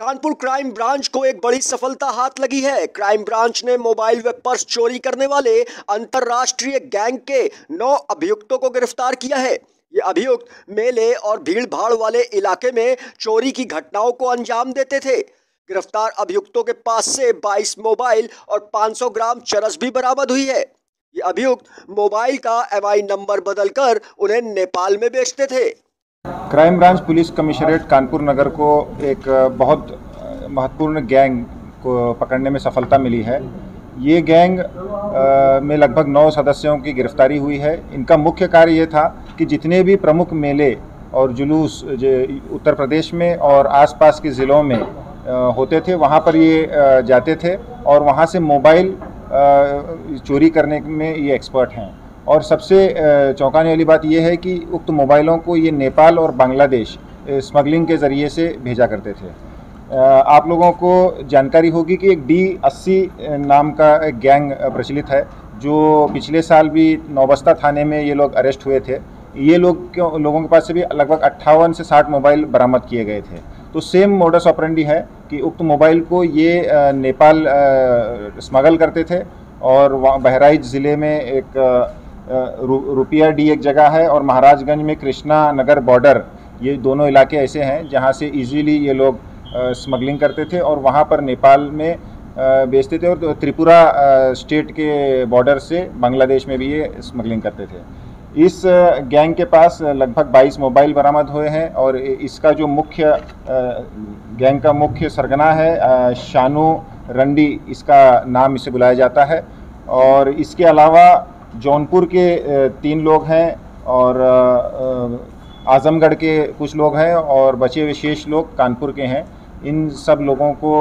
Kanpur crime branch को एक बड़ी सफलता हाथ लगी है। क्राइम ब्रांच ने मोबाइल व पर्स चोरी करने वाले अंतर्राष्ट्रीय गैंग के 9 अभियुक्तों को गिरफ्तार किया है। ये अभियुक्त मेले और भीड़भाड़ वाले इलाके में चोरी की घटनाओं को अंजाम देते थे। गिरफ्तार अभियुक्तों के पास से 22 मोबाइल और 500 ग्राम चरस भी बरामद हुई है। ये अभियुक्त मोबाइल का MI नंबर बदलकर उन्हें नेपाल में बेचते थे। Crime branch police commissionerate Kanpur Nagar को एक बहुत महत्वपूर्ण गैंग को पकड़ने में सफलता मिली है। ये गैंग में लगभग 9 सदस्यों की गिरफ्तारी हुई है। इनका मुख्य कार्य ये था कि जितने भी प्रमुख मेले और जुलूस उत्तर प्रदेश में और आसपास के ज़िलों में होते थे, वहाँ पर ये जाते थे और वहाँ से मोबाइल चोरी करने में ये एक्सपर्ट हैं। और सबसे चौंकाने वाली बात यह है कि उक्त मोबाइलों को ये नेपाल और बांग्लादेश स्मगलिंग के ज़रिए से भेजा करते थे। आप लोगों को जानकारी होगी कि एक D80 नाम का एक गैंग प्रचलित है, जो पिछले साल भी नौबस्ता थाने में ये लोग अरेस्ट हुए थे। ये लोगों के पास से भी लगभग 58 से 60 मोबाइल बरामद किए गए थे। तो सेम मोडस ऑपरेंडी है कि उक्त मोबाइल को ये नेपाल स्मगल करते थे और बहराइच ज़िले में एक रुपिया D एक जगह है और महाराजगंज में कृष्णा नगर बॉर्डर, ये दोनों इलाके ऐसे हैं जहां से इजीली ये लोग स्मगलिंग करते थे और वहां पर नेपाल में बेचते थे। और त्रिपुरा स्टेट के बॉर्डर से बांग्लादेश में भी ये स्मगलिंग करते थे। इस गैंग के पास लगभग 22 मोबाइल बरामद हुए हैं और इसका जो मुख्य गैंग का मुख्य सरगना है, शानू रंडी इसका नाम इसे बुलाया जाता है। और इसके अलावा जौनपुर के 3 लोग हैं और आज़मगढ़ के कुछ लोग हैं और बचे हुए शेष लोग कानपुर के हैं। इन सब लोगों को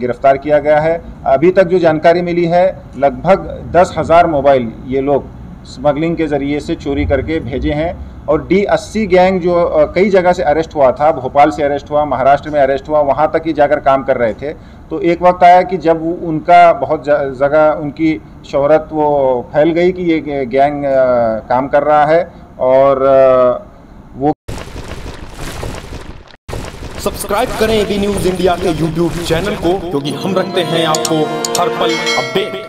गिरफ्तार किया गया है। अभी तक जो जानकारी मिली है, लगभग 10,000 मोबाइल ये लोग स्मगलिंग के ज़रिए से चोरी करके भेजे हैं। और D80 गैंग जो कई जगह से अरेस्ट हुआ था, भोपाल से अरेस्ट हुआ, महाराष्ट्र में अरेस्ट हुआ, वहाँ तक ही जाकर काम कर रहे थे। तो एक वक्त आया कि जब उनका बहुत जगह उनकी शोहरत वो फैल गई कि ये गैंग काम कर रहा है। और वो सब्सक्राइब करें AB न्यूज़ इंडिया के YouTube चैनल को, क्योंकि हम रखते हैं आपको हर पल अपडेट।